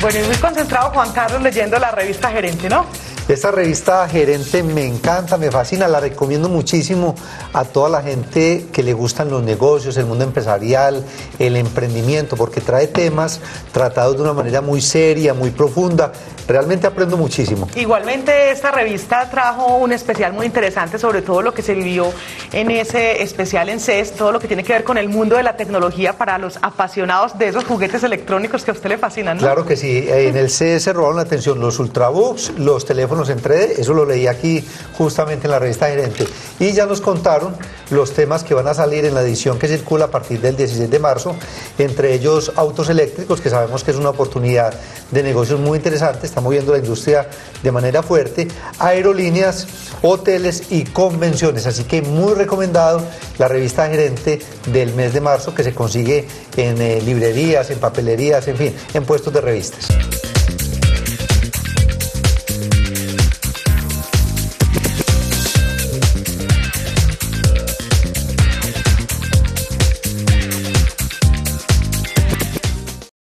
Bueno, y muy concentrado Juan Carlos leyendo la revista Gerente, ¿no? Esta revista Gerente me encanta, me fascina, la recomiendo muchísimo a toda la gente que le gustan los negocios, el mundo empresarial, el emprendimiento, porque trae temas tratados de una manera muy seria, muy profunda. Realmente aprendo muchísimo. Igualmente esta revista trajo un especial muy interesante sobre todo lo que se vivió en ese especial en CES, todo lo que tiene que ver con el mundo de la tecnología para los apasionados de esos juguetes electrónicos que a usted le fascinan, ¿no? Claro que sí, en el CES se robaron la atención los ultrabooks, los teléfonos en 3D, eso lo leí aquí justamente en la revista Gerente, y ya nos contaron los temas que van a salir en la edición que circula a partir del 16 de marzo, entre ellos autos eléctricos, que sabemos que es una oportunidad de negocios muy interesante, está moviendo la industria de manera fuerte, aerolíneas, hoteles y convenciones, así que muy recomendado la revista Gerente del mes de marzo, que se consigue en librerías, en papelerías, en fin, en puestos de revistas.